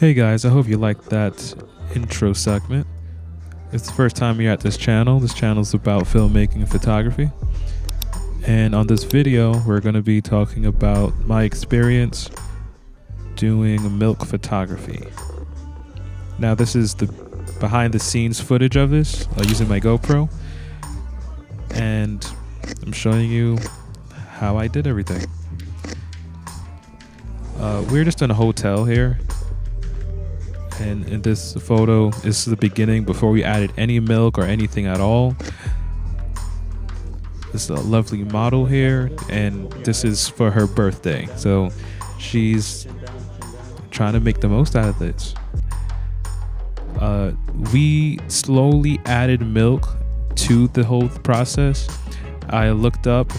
Hey guys, I hope you liked that intro segment. If it's the first time you're at this channel's about filmmaking and photography. And on this video, we're gonna be talking about my experience doing milk photography. Now this is the behind the scenes footage of this using my GoPro. And I'm showing you how I did everything. We're just in a hotel here. And in this photo, this is the beginning before we added any milk or anything at all. This is a lovely model here, and this is for her birthday. So she's trying to make the most out of this. We slowly added milk to the whole process. I looked up,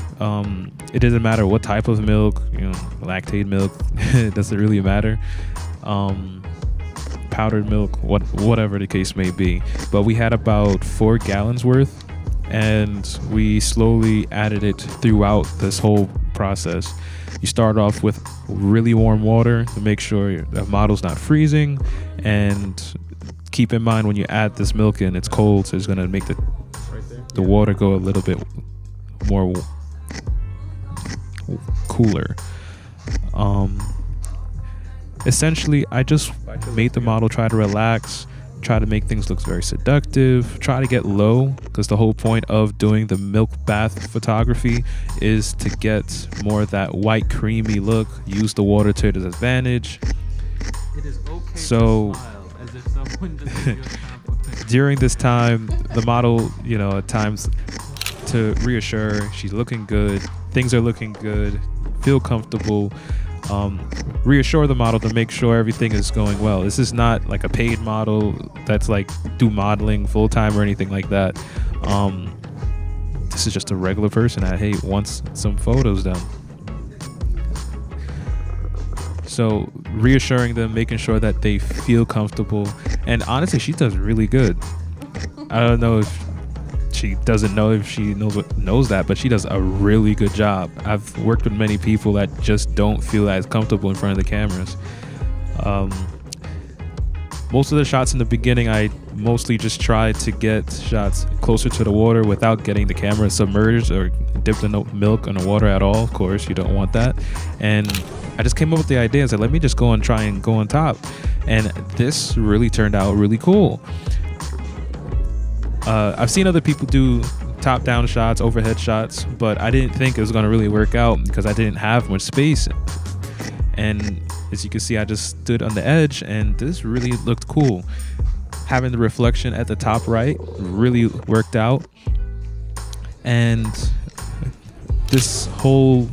it doesn't matter what type of milk, you know, lactate milk, it doesn't really matter. Powdered milk, whatever the case may be, but we had about 4 gallons worth, and we slowly added it throughout this whole process. You start off with really warm water to make sure the model's not freezing, and keep in mind when you add this milk in, it's cold, so it's going to make the water go a little bit more cooler. Essentially, I just made the model try to relax, try to make things look very seductive, try to get low, because the whole point of doing the milk bath photography is to get more of that white creamy look, use the water to its advantage. It is okay so to smile, as if someone doesn't feel confident. During this time, the model, you know, at times to reassure she's looking good, things are looking good, feel comfortable. Reassure the model to make sure everything is going well. This is not like a paid model that's like do modeling full-time or anything like that. This is just a regular person that, hey, wants some photos done. So reassuring them, making sure that they feel comfortable. And honestly, she does really good. I don't know if she doesn't know if she knows that, but she does a really good job. I've worked with many people that just don't feel as comfortable in front of the cameras. Most of the shots in the beginning, I mostly just tried to get shots closer to the water without getting the camera submerged or dipped in the milk and the water at all. Of course, you don't want that. And I just came up with the idea and said, let me just go and try and go on top. And this really turned out really cool. I've seen other people do top-down shots, overhead shots, but I didn't think it was going to really work out because I didn't have much space. And as you can see, I just stood on the edge, and this really looked cool. Having the reflection at the top right really worked out. And this whole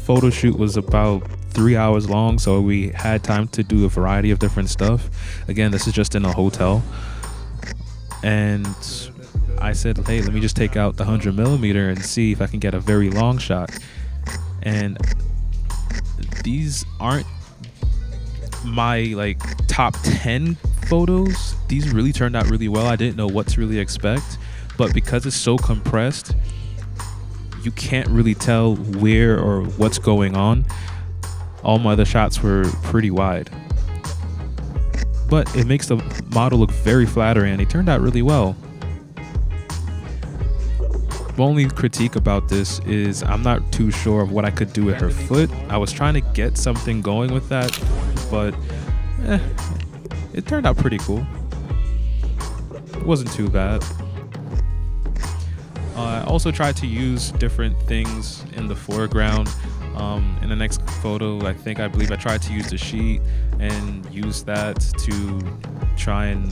photo shoot was about 3 hours long, so we had time to do a variety of different stuff. Again, this is just in a hotel. And I said, hey, let me just take out the 100mm and see if I can get a very long shot. And these aren't my like top 10 photos. These really turned out really well. I didn't know what to really expect, but because it's so compressed, you can't really tell where or what's going on. All my other shots were pretty wide, but it makes the model look very flattering, and it turned out really well. The only critique about this is I'm not too sure of what I could do with her foot. I was trying to get something going with that, but it turned out pretty cool. It wasn't too bad. I also tried to use different things in the foreground. In the next photo, I believe I tried to use the sheet and use that to try and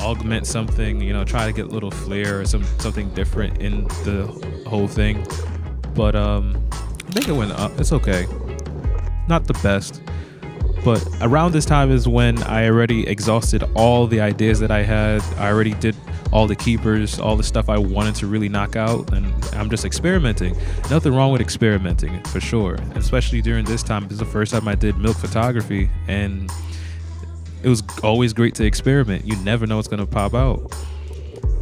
augment something, you know, try to get a little flair or something different in the whole thing. But I think it went up. It's okay. Not the best. But around this time is when I already exhausted all the ideas that I had. I already did all the keepers, all the stuff I wanted to really knock out, and I'm just experimenting. Nothing wrong with experimenting, for sure. Especially during this time, this is the first time I did milk photography, and it was always great to experiment. You never know what's gonna pop out.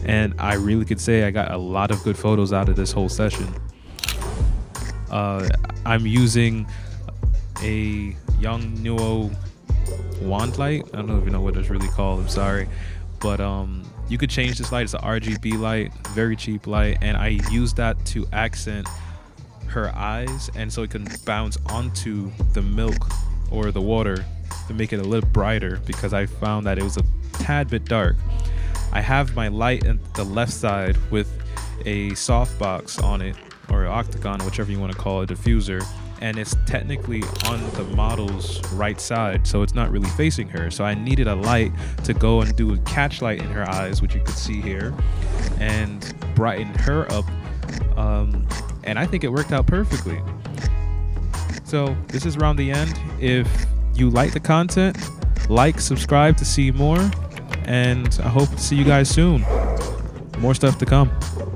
And I really could say I got a lot of good photos out of this whole session. I'm using a Yongnuo wand light. I don't know if you know what it's really called, I'm sorry, but you could change this light. It's an RGB light, very cheap light, and I use that to accent her eyes, and so it can bounce onto the milk or the water to make it a little brighter, because I found that it was a tad bit dark. I have my light in the left side with a softbox on it, or octagon, whichever you want to call it, diffuser, and it's technically on the model's right side, so it's not really facing her. So I needed a light to go and do a catch light in her eyes, which you could see here, and brighten her up, and I think it worked out perfectly. So this is around the end. If you like the content, like, subscribe to see more, and I hope to see you guys soon. More stuff to come.